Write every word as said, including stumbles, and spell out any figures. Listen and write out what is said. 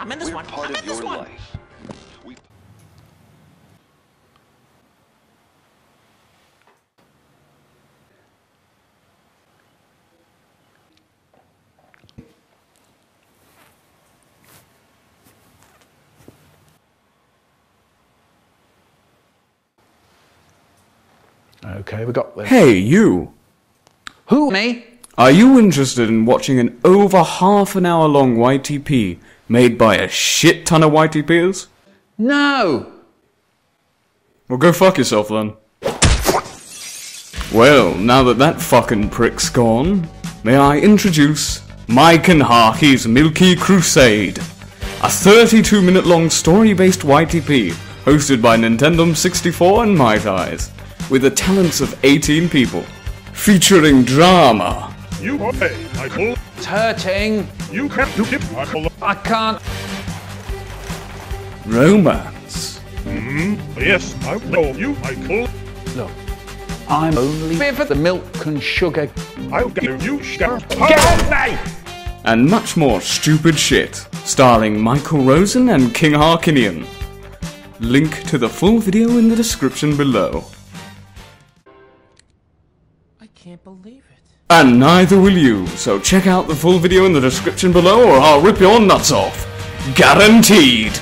I'm in this We're one. Part I'm of in your this one. Life. We... Okay, we got this. Hey, you. Who? Me? Are you interested in watching an over half an hour long Y T P made by a shit ton of Y T Pers? No! Well, go fuck yourself then. Well, now that that fucking prick's gone, may I introduce Mike and Harky's Milky Crusade, a thirty-two minute long story-based Y T P hosted by Nintendo sixty-four and Mighteyes, with the talents of eighteen people, featuring drama. You obey, Michael. It's hurting. You can't do it, Michael. I can't. Romance. Mm, yes, I know you, Michael. Look, I'm only here for the milk and sugar. I'll give you sugar. Get me! And much more stupid shit, starring Michael Rosen and King Harkinian. Link to the full video in the description below. I can't believe it. And neither will you, so check out the full video in the description below or I'll rip your nuts off. Guaranteed!